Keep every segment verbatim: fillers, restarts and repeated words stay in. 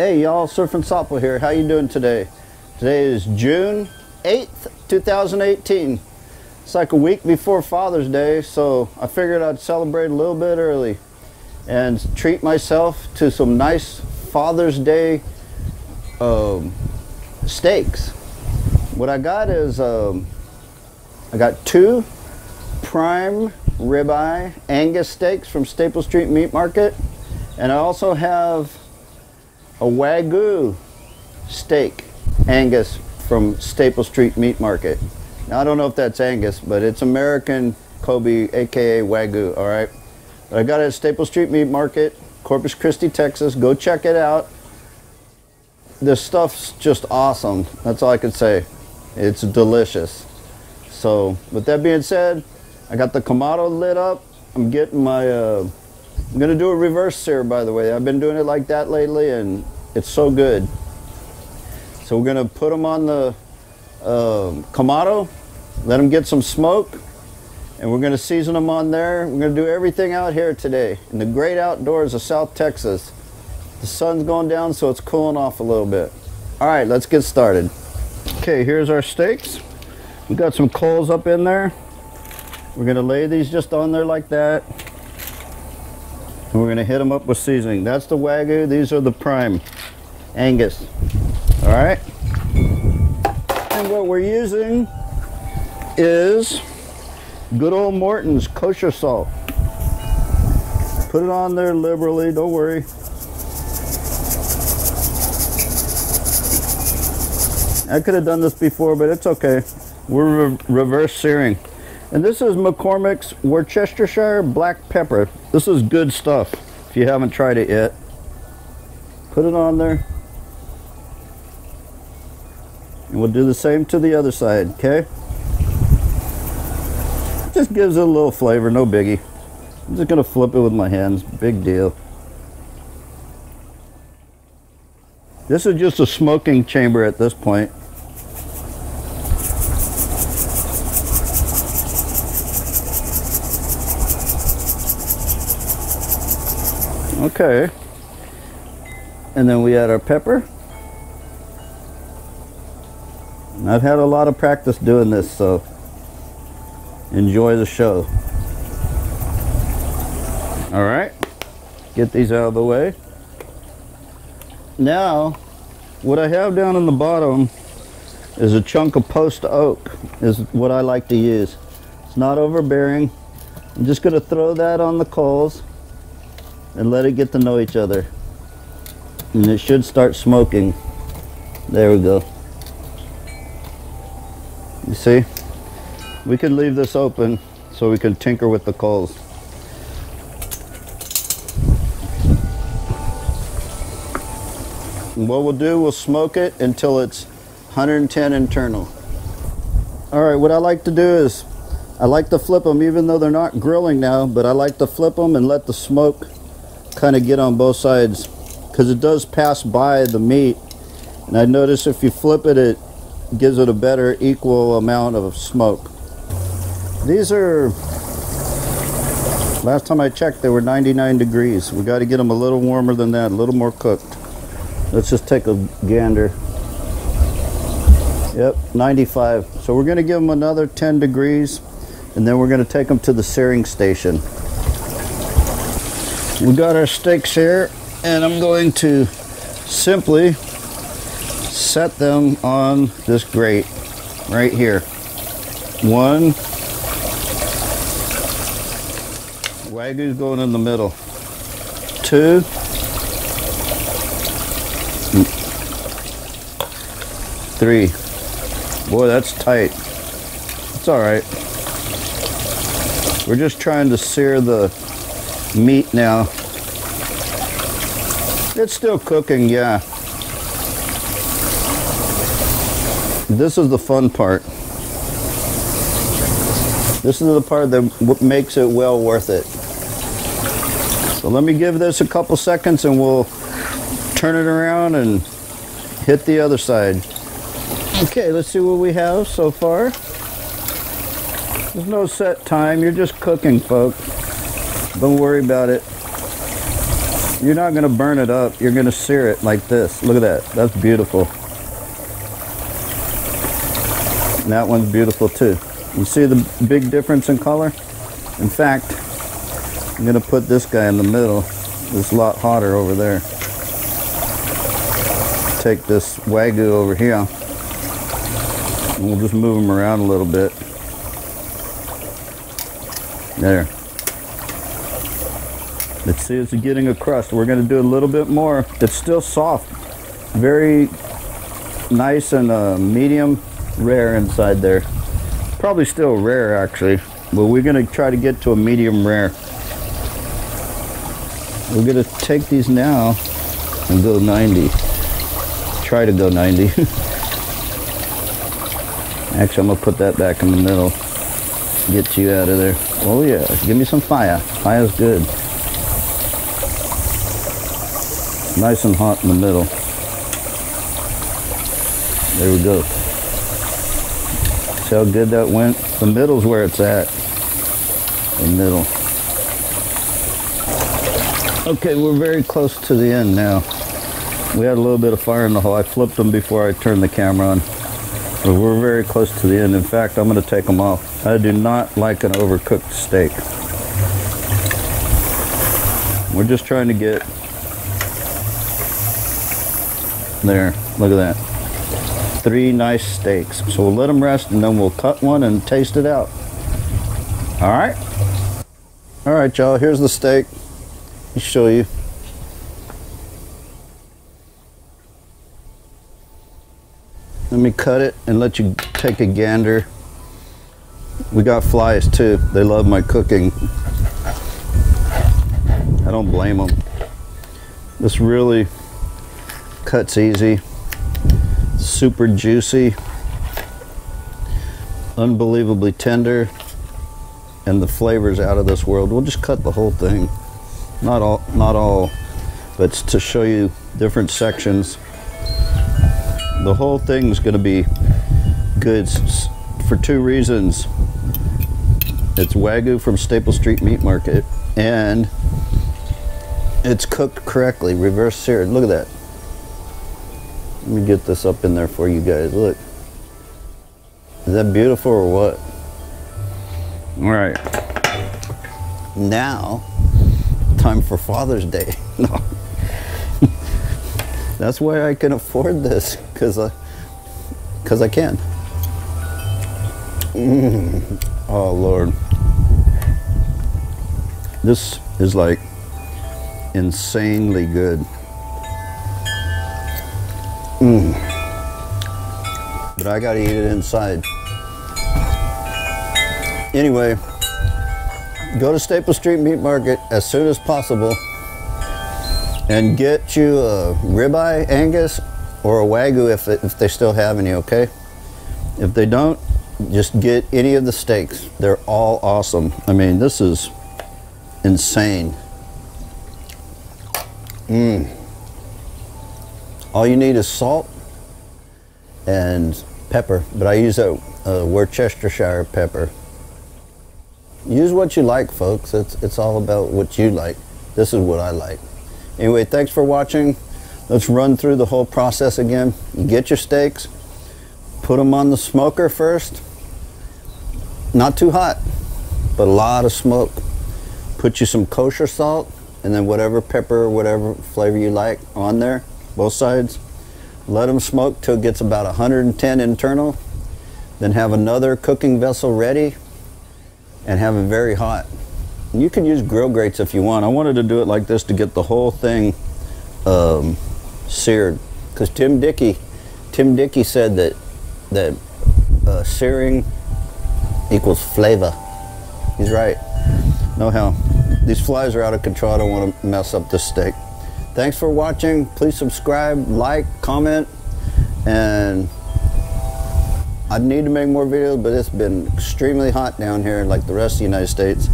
Hey y'all, Surf and Sopple here. How you doing today? Today is June eighth, two thousand eighteen. It's like a week before Father's Day, so I figured I'd celebrate a little bit early and treat myself to some nice Father's Day um, steaks. What I got is um, I got two prime ribeye Angus steaks from Staples Street Meat Market, and I also have a Wagyu steak Angus from Staples Street Meat Market. Now I don't know if that's Angus, but it's American Kobe, aka Wagyu, all right? But I got it at Staples Street Meat Market, Corpus Christi, Texas. Go check it out. This stuff's just awesome. That's all I can say. It's delicious. So with that being said, I got the Kamado lit up. I'm getting my uh, I'm gonna do a reverse sear, by the way. I've been doing it like that lately and it's so good. So we're gonna put them on the uh, Kamado, let them get some smoke, and we're gonna season them on there. We're gonna do everything out here today in the great outdoors of South Texas. The sun's going down, so it's cooling off a little bit. All right, let's get started. Okay, here's our steaks. We got some coals up in there. We're gonna lay these just on there like that. And we're gonna hit them up with seasoning. That's the Wagyu, these are the prime Angus. All right. And what we're using is good old Morton's kosher salt. Put it on there liberally, don't worry. I could have done this before, but it's okay. We're re reverse searing. And this is McCormick's Worcestershire black pepper. This is good stuff if you haven't tried it yet. Put it on there. And we'll do the same to the other side, okay? Just gives it a little flavor, no biggie. I'm just gonna flip it with my hands, big deal. This is just a smoking chamber at this point. Okay, and then we add our pepper. And I've had a lot of practice doing this, so enjoy the show. All right, get these out of the way. Now, what I have down in the bottom is a chunk of post oak, is what I like to use. It's not overbearing. I'm just gonna throw that on the coals and let it get to know each other, and it should start smoking. There we go. You see, we can leave this open so we can tinker with the coals. And what we'll do, we'll smoke it until it's one hundred ten internal. All right, what I like to do is I like to flip them, even though they're not grilling now, but I like to flip them and let the smoke kind of get on both sides, because it does pass by the meat. And I notice if you flip it, it gives it a better equal amount of smoke. These are, last time I checked, they were ninety-nine degrees. We got to get them a little warmer than that, a little more cooked. Let's just take a gander. Yep, ninety-five. So we're going to give them another ten degrees, and then we're going to take them to the searing station. We got our steaks here, and I'm going to simply set them on this grate right here. One. Wagyu's going in the middle. Two. Three. Boy, that's tight. It's all right. We're just trying to sear the meat now. It's still cooking, yeah. This is the fun part. This is the part that makes it well worth it. So let me give this a couple seconds and we'll turn it around and hit the other side. Okay, let's see what we have so far. There's no set time, you're just cooking, folks. Don't worry about it. You're not going to burn it up. You're going to sear it like this. Look at that. That's beautiful. And that one's beautiful too. You see the big difference in color? In fact, I'm going to put this guy in the middle. It's a lot hotter over there. Take this Wagyu over here. And we'll just move them around a little bit. There. Let's see, it's getting a crust. We're going to do a little bit more. It's still soft. Very nice and uh, medium rare inside there. Probably still rare actually, but we're going to try to get to a medium rare. We're going to take these now and go ninety. Try to go ninety. Actually, I'm going to put that back in the middle. Get you out of there. Oh yeah, give me some fire. Fire's good. Nice and hot in the middle. There we go. See how good that went? The middle's where it's at. The middle. Okay, we're very close to the end now. We had a little bit of fire in the hole. I flipped them before I turned the camera on. But we're very close to the end. In fact, I'm going to take them off. I do not like an overcooked steak. We're just trying to get... There, look at that. Three nice steaks. So we'll let them rest and then we'll cut one and taste it out. All right. All right, y'all, here's the steak. Let me show you. Let me cut it and let you take a gander. We got flies too. They love my cooking. I don't blame them. This really cuts easy. Super juicy. Unbelievably tender. And the flavor's out of this world. We'll just cut the whole thing. Not all, not all, but to show you different sections. The whole thing's going to be good for two reasons. It's Wagyu from Staples Street Meat Market, and it's cooked correctly, reverse seared. Look at that. Let me get this up in there for you guys. Look. Is that beautiful or what? All right. Now, time for Father's Day. No. That's why I can afford this, because I, because I can. Mm. Oh Lord, this is like insanely good. Mm. But I gotta eat it inside. Anyway, go to Staples Street Meat Market as soon as possible. And get you a ribeye Angus or a Wagyu if, it, if they still have any, okay? If they don't, just get any of the steaks. They're all awesome. I mean, this is insane. Mmm. All you need is salt and pepper, but I use a, a Worcestershire pepper. Use what you like, folks. It's, it's all about what you like. This is what I like. Anyway, thanks for watching. Let's run through the whole process again. You get your steaks, put them on the smoker first. Not too hot, but a lot of smoke. Put you some kosher salt and then whatever pepper or whatever flavor you like on there, both sides. Let them smoke till it gets about one hundred ten internal. Then have another cooking vessel ready and have it very hot. You can use grill grates if you want. I wanted to do it like this to get the whole thing um, seared, because Tim Dickey, Tim Dickey said that that uh, searing equals flavor. He's right. No how. These flies are out of control. I don't want to mess up this steak. Thanks for watching. Please subscribe, like, comment, and I need to make more videos. But it's been extremely hot down here, like the rest of the United States.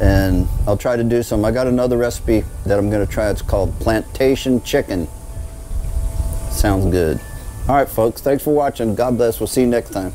And I'll try to do some. I got another recipe that I'm going to try. It's called plantation chicken. Sounds good. All right, folks. Thanks for watching. God bless. We'll see you next time.